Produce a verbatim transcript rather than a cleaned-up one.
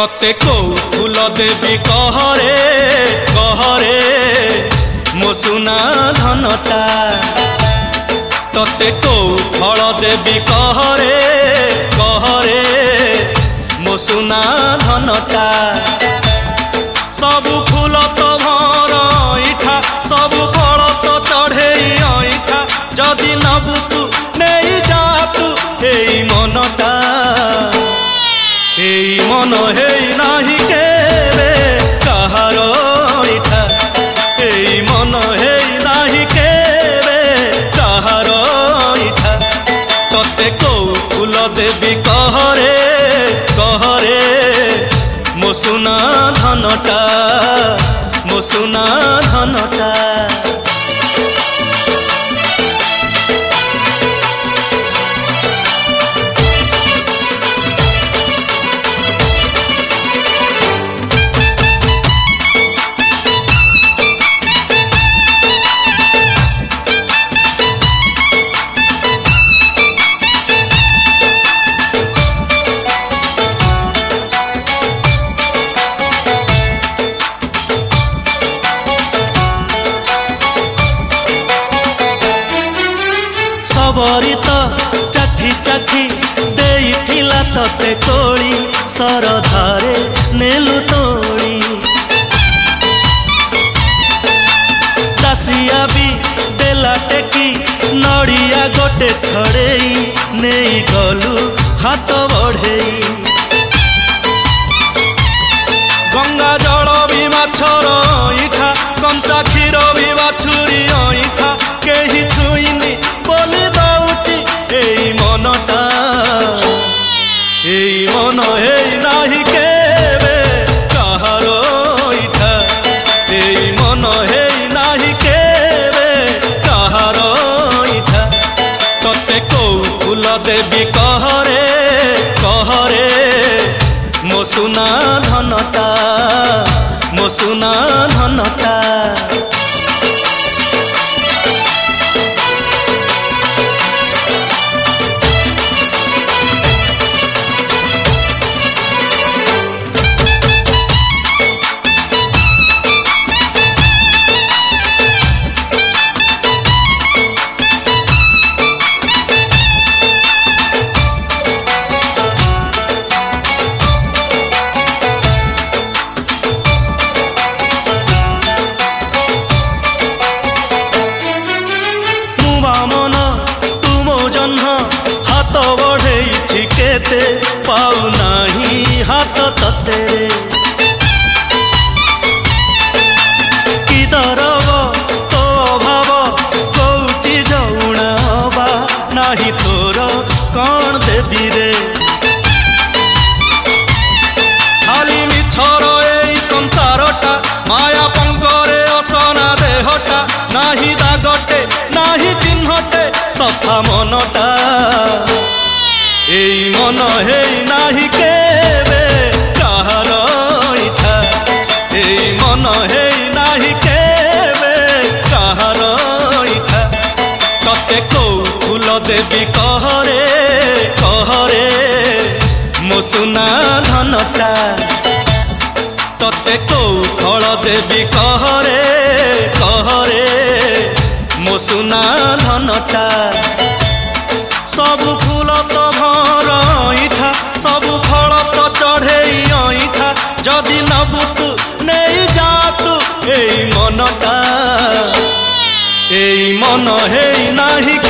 तोते कऊ फूला देबी कहरे कहरे मो सुना धनटा तोते कऊ फूला देबी कहरे कहरे मो सुना धनटा सब फूल तो भर इठा सब फल तो चढ़े इठा जदि नबु तू नहीं जा तू हे मनटा हे मन हे नाही के रे कहारो इठा हे मन हे नाही के रे कहारो इठा तोते कऊ फूला देबी कहरे कहरे मो सुना धनटा मो सुना धनटा सबरी तो चाठी चाठी देइथिला तोते कोड़ी सरधारे नेलु तोड़ी दासिया भी देला टेकी नड़िया गोटे छड़ेई नेई गलु हाथ बढ़ेई गंगा जल भी माछर इठा कंचा क्षीर भी बाछुरी इठा केही छुईनी बोली दौची ए मनटा ए मन हे नाही के रे कहारो इठा ए मन हे नाही के रे कहारो इठा तोते कऊ फूला देबी कहरे कहरे मो सुना धनटा मो सुना धनटा केते पाऊ नाही हाथ तते रे की दरब तो अभाव कौची जौणाबा नाही तोर कौन देबी रे खाली मिछर ए संसारटा माया पंकरे असना देहटा नाही दागटे नाही चिन्हटे सफा मनटा एई मन हेई नाही के रे कहारो इठा एई मन हेई नाही के रे कहारो इठा तोते कऊ फूला देबी कहरे कहरे मो सुना धनटा तोते कऊ फूला देबी कहरे कहरे मो सुना धनटा सब फूल तो भर इठा सब फल तो चढ़े इठा जदि नबु तू नहीं जा तू ए मनटा ए मन हे नाही।